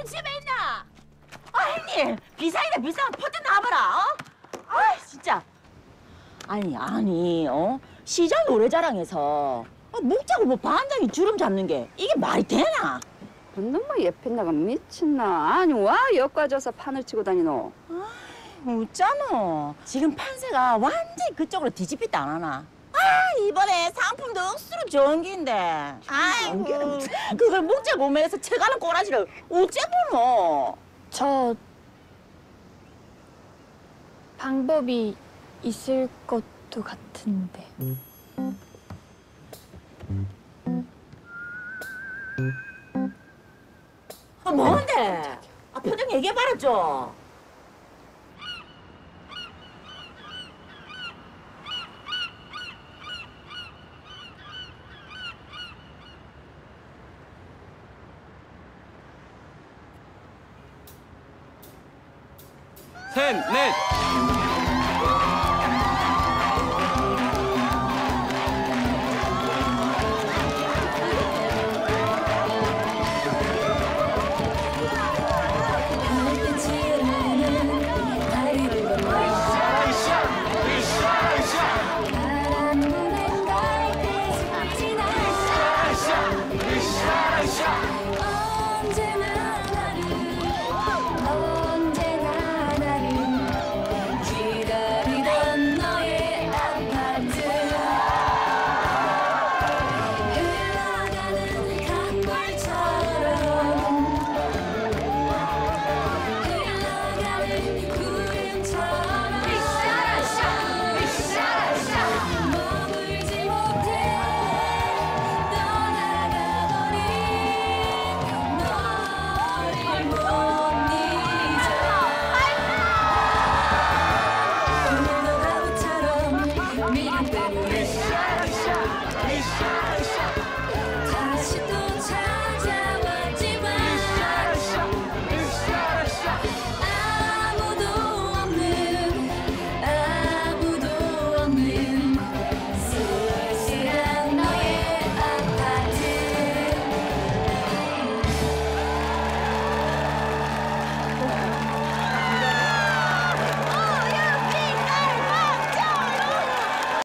형님 집에 있나? 아 형님 비상이다 비상 퍼뜩 나와봐라. 어? 아 진짜. 아니 시장 노래자랑에서 목자고 뭐 반장이 주름 잡는 게 이게 말이 되나? 너무 예쁜 나가 미친나. 아니 와 여기까지 와서 판을 치고 다니노. 웃잖아. 지금 판세가 완전히 그쪽으로 뒤집히다 안 하나? 아 이번에 상품도 억수로 좋은 긴데. 아이고 그걸 목자 몸에서 채가는 꼬라지를 어째 보노? 저 방법이 있을 것도 같은데. 뭔데? 아, 표정 얘기해봐라 좀. 셋, 넷. 미샤 미샤 미샤